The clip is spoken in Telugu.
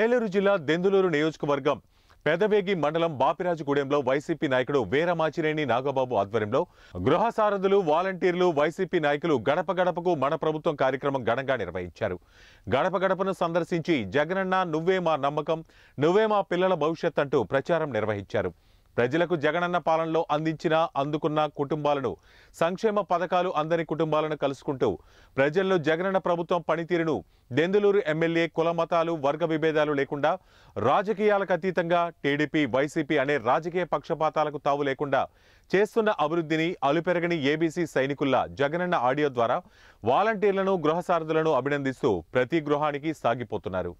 ఏలూరు జిల్లా దెందులూరు నియోజకవర్గం పెదవేగి మండలం బాపిరాజుగూడెంలో వైసీపీ నాయకుడు వీరమాచినేని నాగబాబు ఆధ్వర్యంలో గృహ సారథులు, వాలంటీర్లు, వైసీపీ నాయకులు గడప గడపకు మన ప్రభుత్వం కార్యక్రమం ఘనంగా నిర్వహించారు. గడప గడపను సందర్శించి జగనన్న నువ్వే మా నమ్మకం, నువ్వే మా పిల్లల భవిష్యత్ అంటూ ప్రచారం నిర్వహించారు. ప్రజలకు జగనన్న పాలనలో అందించిన అందుకున్న కుటుంబాలను, సంక్షేమ పథకాలు అందని కుటుంబాలను కలుసుకుంటూ ప్రజల్లో జగనన్న ప్రభుత్వం పనితీరును దెందులూరు ఎమ్మెల్యే కుల మతాలు, వర్గ విభేదాలు లేకుండా, రాజకీయాలకు అతీతంగా టీడీపీ, వైసీపీ అనే రాజకీయ పక్షపాతాలకు తావు లేకుండా చేస్తున్న అభివృద్ధిని అలుపెరగని ఏబీసీ సైనికుల్లా జగనన్న ఆడియో ద్వారా వాలంటీర్లను, గృహసారథులను అభినందిస్తూ ప్రతి గృహానికి సాగిపోతున్నారు.